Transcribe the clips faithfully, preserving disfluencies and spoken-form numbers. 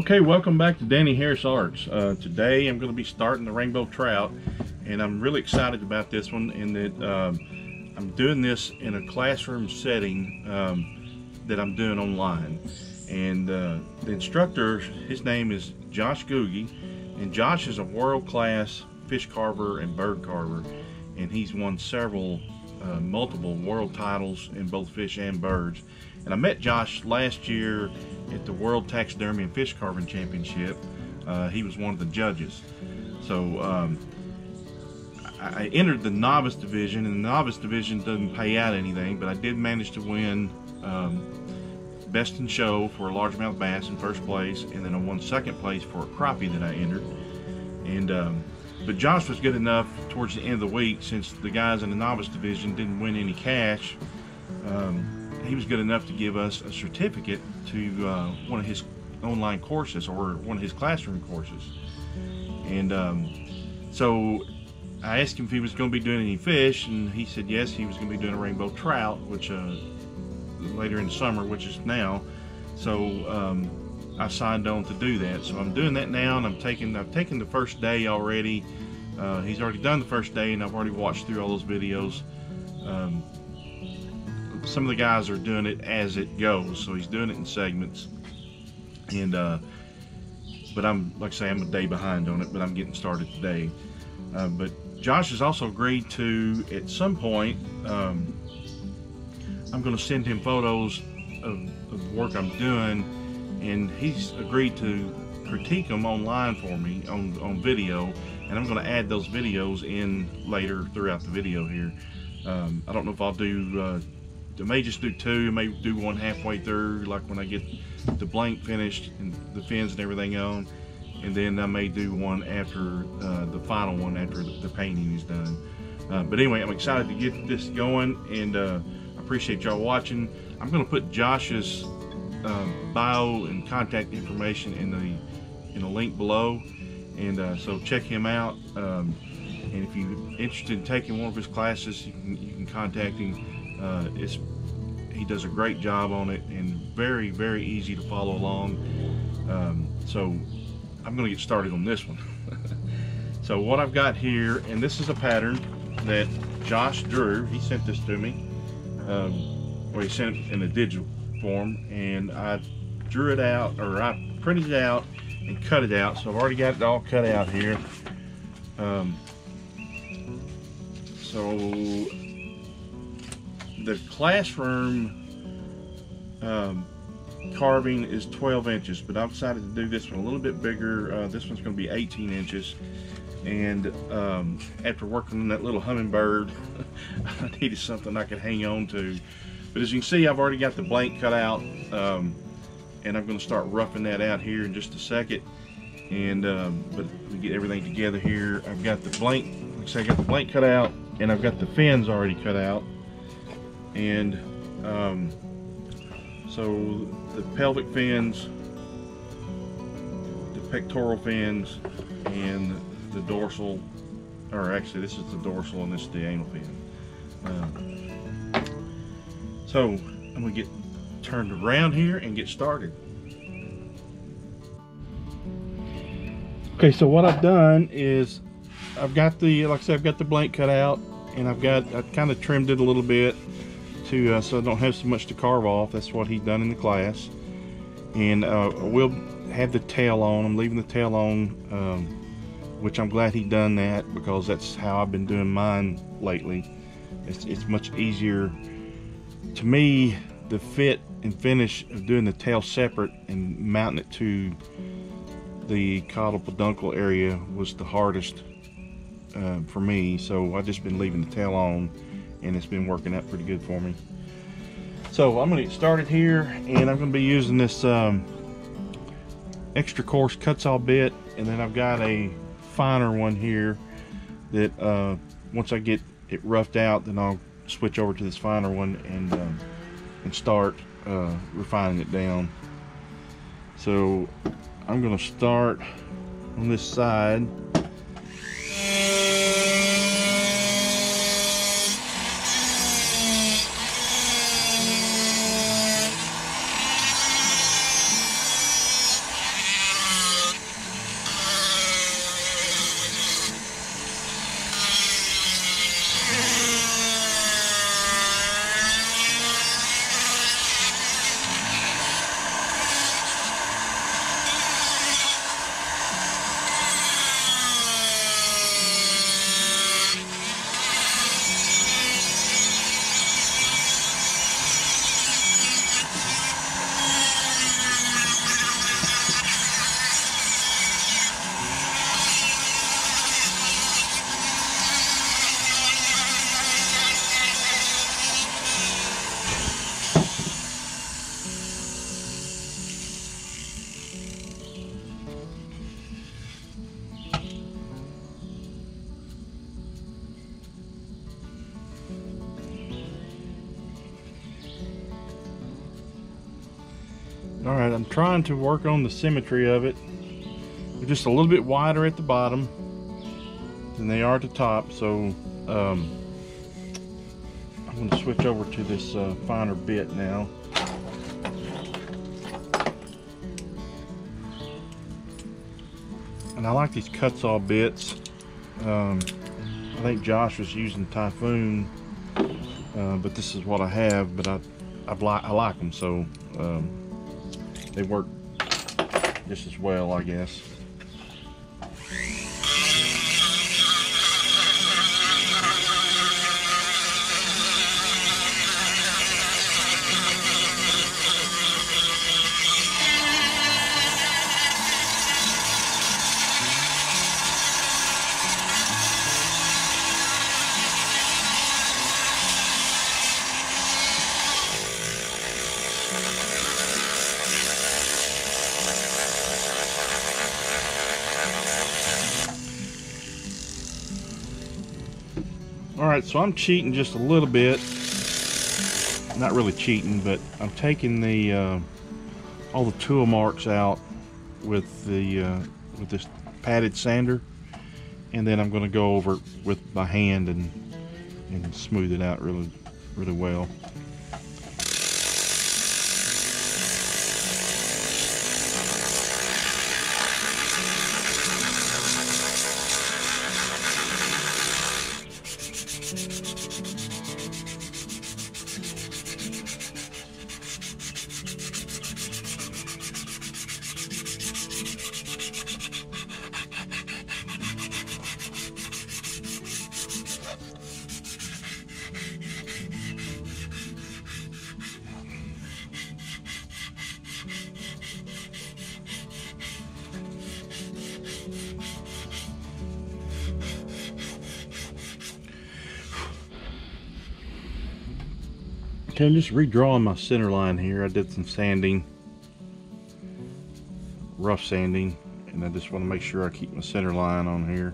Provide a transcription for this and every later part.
Okay, welcome back to Danny Harris Arts. Uh, today I'm going to be starting the rainbow trout, and I'm really excited about this one in that um, I'm doing this in a classroom setting um, that I'm doing online. And uh, the instructor, his name is Josh Guge, and Josh is a world-class fish carver and bird carver, and he's won several uh, multiple world titles in both fish and birds. And I met Josh last year at the World Taxidermy and Fish Carving Championship. Uh, he was one of the judges. So um, I entered the novice division, and the novice division doesn't pay out anything, but I did manage to win um, best in show for a largemouth bass in first place, and then I won second place for a crappie that I entered. And um, but Josh was good enough towards the end of the week, since the guys in the novice division didn't win any cash. Um, he was good enough to give us a certificate to uh, one of his online courses, or one of his classroom courses. And um, so I asked him if he was going to be doing any fish, and he said yes, he was going to be doing a rainbow trout, which uh, later in the summer, which is now. So um, I signed on to do that. So I'm doing that now, and I'm taking, I've taken the first day already. Uh, he's already done the first day, and I've already watched through all those videos. Um, Some of the guys are doing it as it goes, so he's doing it in segments. And uh, but I'm, like I say, I'm a day behind on it, but I'm getting started today. Uh, but Josh has also agreed to, at some point, um, I'm going to send him photos of, of the work I'm doing, and he's agreed to critique them online for me on, on video, and I'm going to add those videos in later throughout the video here. Um, I don't know if I'll do. Uh, I may just do two, I may do one halfway through, like when I get the blank finished and the fins and everything on, and then I may do one after uh, the final one, after the painting is done. Uh, but anyway, I'm excited to get this going, and uh, I appreciate y'all watching. I'm going to put Josh's uh, bio and contact information in the, in the link below, and uh, so check him out. Um, and if you're interested in taking one of his classes, you can, you can contact him. Uh, it's, he does a great job on it, and very, very easy to follow along. Um, so I'm going to get started on this one. So what I've got here, and this is a pattern that Josh drew. He sent this to me, um, or he sent it in a digital form, and I drew it out, or I printed it out and cut it out. So I've already got it all cut out here. Um, so. The classroom um, carving is twelve inches, but I've decided to do this one a little bit bigger. Uh, this one's going to be eighteen inches, and um, after working on that little hummingbird, I needed something I could hang on to. But as you can see, I've already got the blank cut out, um, and I'm going to start roughing that out here in just a second. And um, but to get everything together here, I've got the blank. Like I say, I got the blank cut out, and I've got the fins already cut out. And um, so the pelvic fins, the pectoral fins, and the dorsal, or actually this is the dorsal and this is the anal fin. Uh, so I'm going to get turned around here and get started. Okay, so what I've done is I've got the, like I said, I've got the blank cut out, and I've got, I kind of trimmed it a little bit. To, uh, so I don't have so much to carve off. That's what he's done in the class. And uh, we'll have the tail on. I'm leaving the tail on, um, which I'm glad he done that, because that's how I've been doing mine lately. It's, it's much easier. To me, the fit and finish of doing the tail separate and mounting it to the caudal peduncle area was the hardest uh, for me. So I've just been leaving the tail on, and it's been working out pretty good for me. So I'm going to get started here, and I'm going to be using this um, extra coarse cut saw bit, and then I've got a finer one here that uh, once I get it roughed out, then I'll switch over to this finer one and, um, and start uh, refining it down. So I'm going to start on this side. All right, I'm trying to work on the symmetry of it. They're just a little bit wider at the bottom than they are at the top, so um, I'm going to switch over to this uh, finer bit now. And I like these cut-saw bits. Um, I think Josh was using Typhoon, uh, but this is what I have. But I, I like I like them, so um, they work just as well, I guess. Alright, so I'm cheating just a little bit. Not really cheating, but I'm taking the uh, all the tool marks out with the uh, with this padded sander, and then I'm going to go over it with my hand and and smooth it out really really well. Okay, I'm just redrawing my center line here. I did some sanding, rough sanding, and I just want to make sure I keep my center line on here.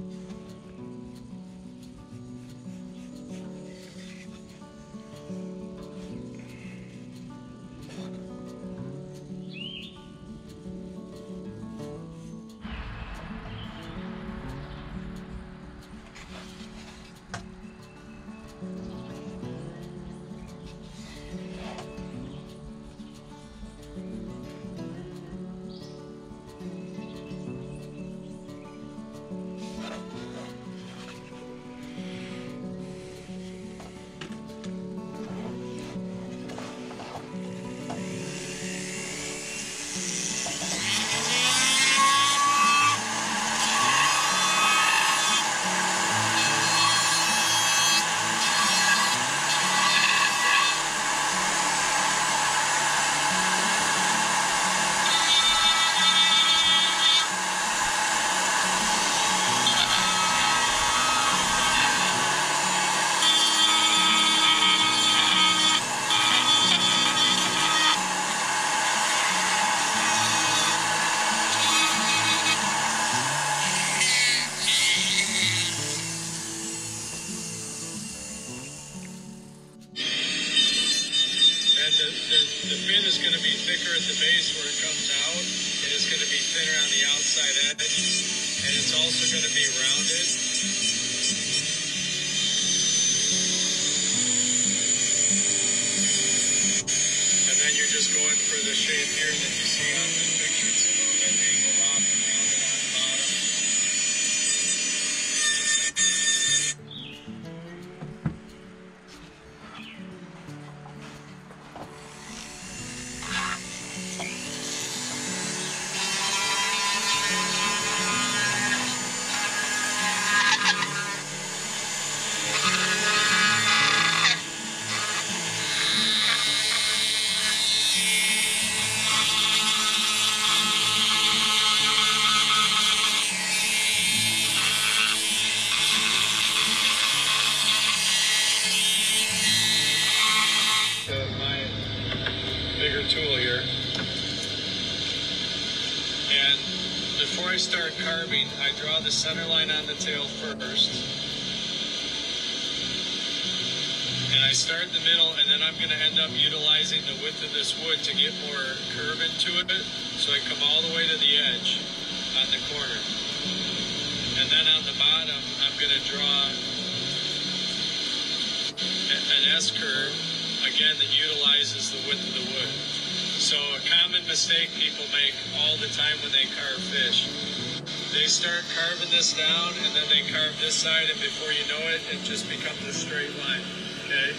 and I start in the middle, and then I'm going to end up utilizing the width of this wood to get more curve into it, so I come all the way to the edge on the corner. And then on the bottom, I'm going to draw an S-curve, again, that utilizes the width of the wood. So a common mistake people make all the time when they carve fish. They start carving this down, and then they carve this side, and before you know it, it just becomes a straight line, okay?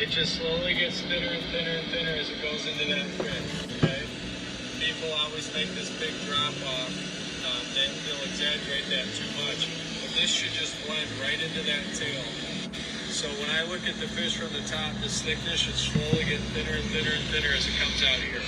It just slowly gets thinner and thinner and thinner as it goes into that fish, okay? People always make this big drop-off. Um, they, they'll exaggerate that too much. But this should just blend right into that tail. So when I look at the fish from the top, this thickness should slowly get thinner and thinner and thinner as it comes out here.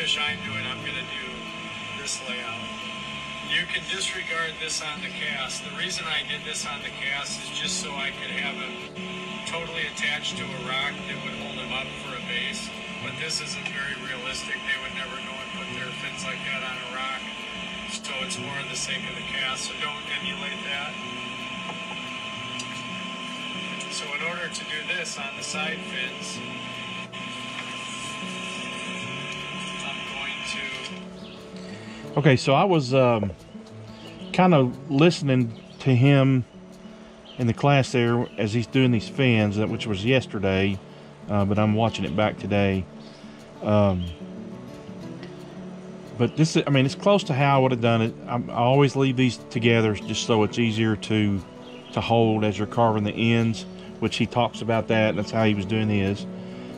Fish I'm doing, I'm going to do this layout. You can disregard this on the cast. The reason I did this on the cast is just so I could have it totally attached to a rock that would hold him up for a base. But this isn't very realistic. They would never go and put their fins like that on a rock. So it's more in the sake of the cast, so don't emulate that. So in order to do this on the side fins, I'm going to... Okay, so I was um, kind of listening to him in the class there as he's doing these fins, which was yesterday, uh, but I'm watching it back today. Um, but this, I mean, it's close to how I would have done it. I, I always leave these together just so it's easier to to hold as you're carving the ends, which he talks about that. That's how he was doing his.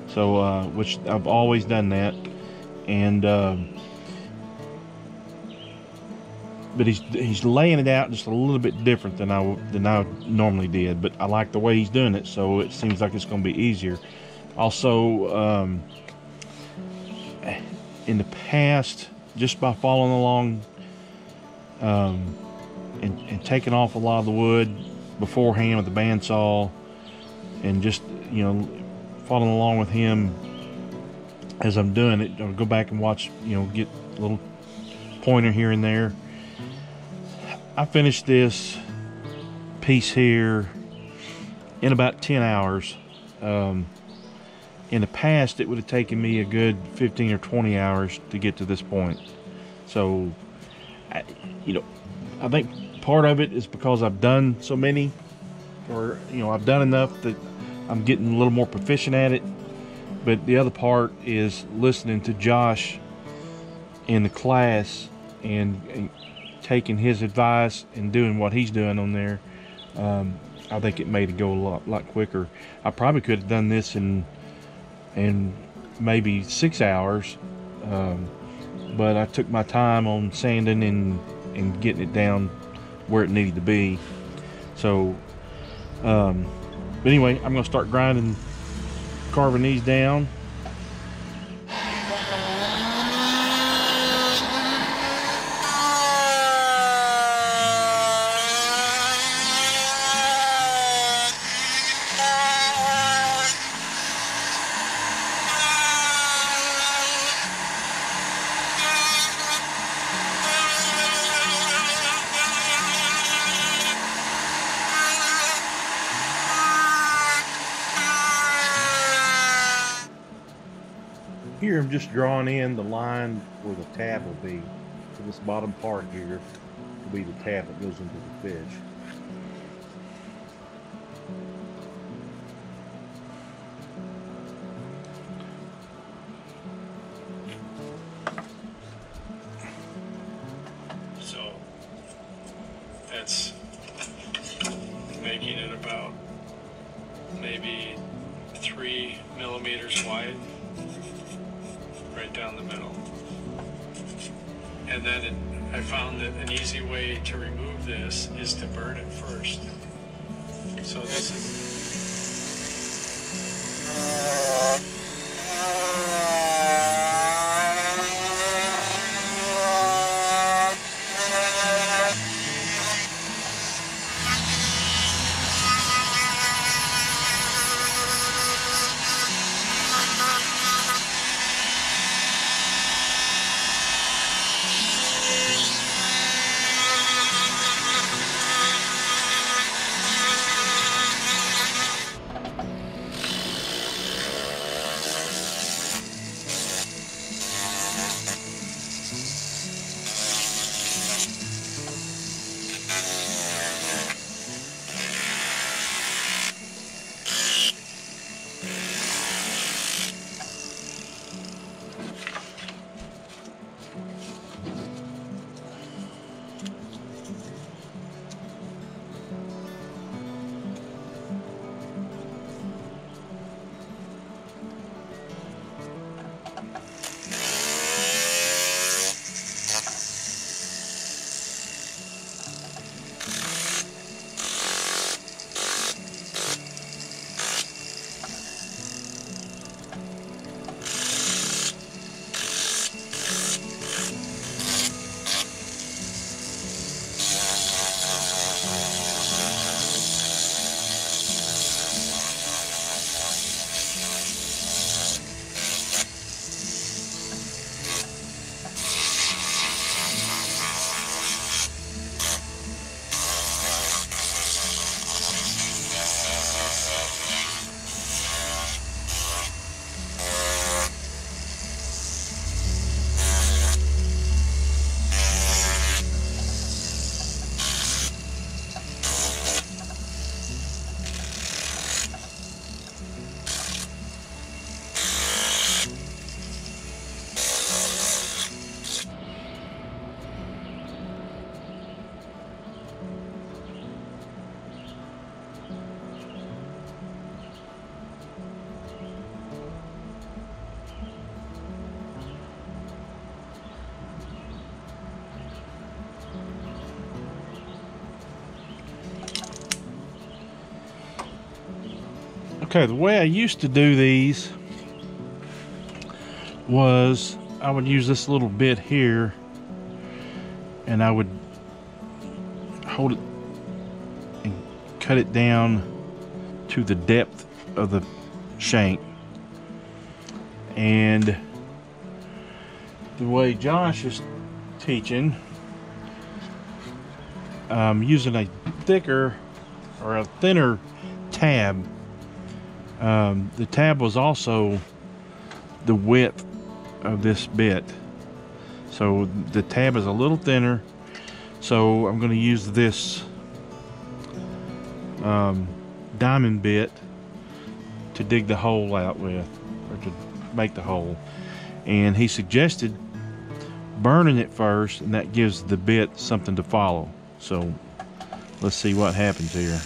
So, uh, which I've always done that. And, um, but he's, he's laying it out just a little bit different than I, than I normally did, but I like the way he's doing it. So it seems like it's going to be easier. Also, um, in the past, just by following along, um, And, and taking off a lot of the wood beforehand with the bandsaw, and just, you know, following along with him as I'm doing it, I'll go back and watch, you know, get a little pointer here and there. I finished this piece here in about ten hours. Um, in the past, it would have taken me a good fifteen or twenty hours to get to this point. So, I, you know, I think part of it is because I've done so many, or, you know, I've done enough that I'm getting a little more proficient at it. But the other part is listening to Josh in the class and, and taking his advice and doing what he's doing on there. Um, I think it made it go a lot, lot quicker. I probably could have done this in, in maybe six hours, um, but I took my time on sanding and and getting it down where it needed to be. So um, but anyway, I'm gonna start grinding, carving these down. Here I'm just drawing in the line where the tab will be. So this bottom part here will be the tab that goes into the fish. So that's making it about maybe three millimeters wide, right down the middle. And then it, I found that an easy way to remove this is to burn it first. So this is... Okay, the way I used to do these was I would use this little bit here and I would hold it and cut it down to the depth of the shank. And the way Josh is teaching, I'm using a thicker or a thinner tab. Um, the tab was also the width of this bit, so the tab is a little thinner, so I'm going to use this um, diamond bit to dig the hole out with, or to make the hole. And he suggested burning it first, and that gives the bit something to follow. So let's see what happens here.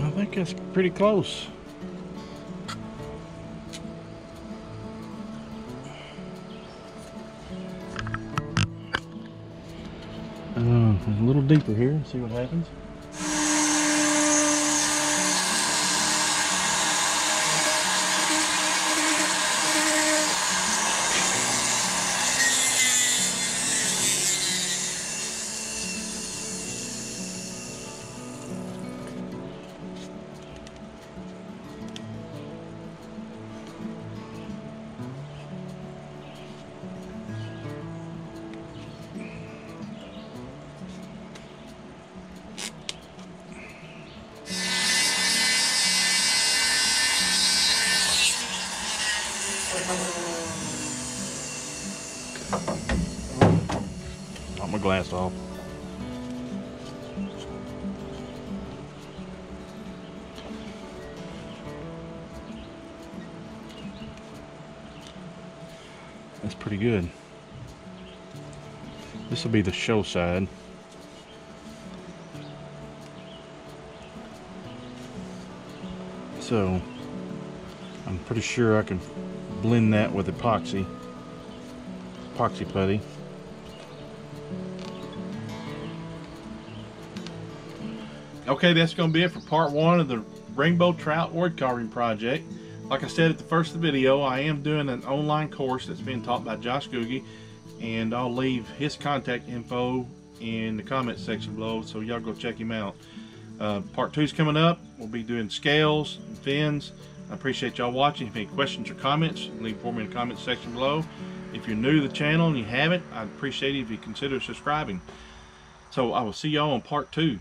I think that's pretty close. Uh, a little deeper here, see what happens. Knock my glass off. That's pretty good. This will be the show side. So I'm pretty sure I can blend that with epoxy, epoxy putty. Okay, that's going to be it for part one of the Rainbow Trout Wood Carving Project. Like I said at the first of the video, I am doing an online course that's being taught by Josh Guge, and I'll leave his contact info in the comment section below, so y'all go check him out. Uh, part two's coming up. We'll be doing scales and fins. I appreciate y'all watching. If you have any questions or comments, leave for me in the comments section below. If you're new to the channel and you haven't, I'd appreciate it if you consider subscribing. So I will see y'all on part two.